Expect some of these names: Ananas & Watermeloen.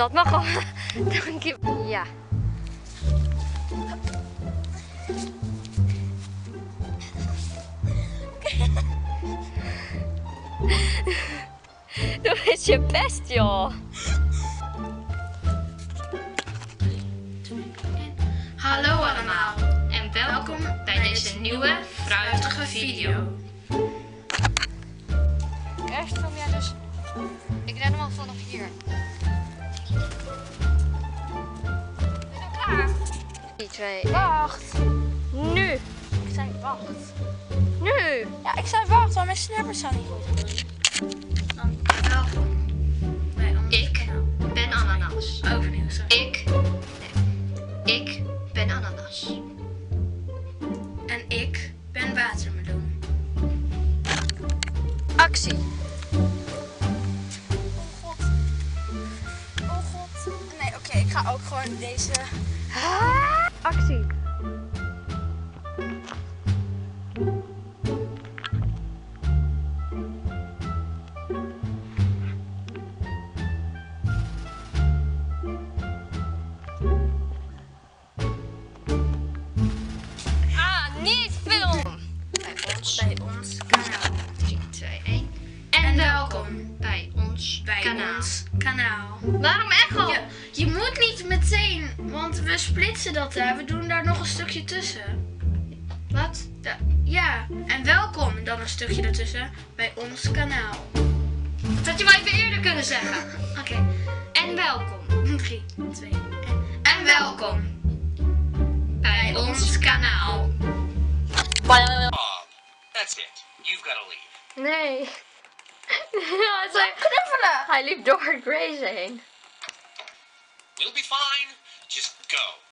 Dat mag al. Dank je. Ja. Doe eens je best, joh. Hallo allemaal en welkom bij deze nieuwe fruitige video. Eerst kom jij dus... Ik ren hem al vanaf hier. We zijn klaar. 3, 2, 1. Wacht. Nu. Ik zei wacht. Nu. Ja, ik zei wacht, want mijn snappers zijn niet goed. Welkom bij ons. Ik ben Ananas. Overnieuw, sorry. Ik ben Ananas. En ik ben Watermeloen. Actie. Oh god. Oh god. Nee, oké, ik ga ook gewoon deze... Actie. Kanaal 3, 2, 1. En welkom bij ons kanaal. Waarom echo? Je moet niet meteen, want we splitsen dat daar. We doen daar nog een stukje tussen. Wat? Ja, en welkom en dan een stukje ertussen bij ons kanaal. Dat had je wel even eerder kunnen zeggen. Oké. En welkom. 3, 2, 1. En welkom bij ons kanaal. That's it. You've got to leave. Nee. Hij zei knuffelen. Hij liep door Grace heen. We'll be fine. Just go.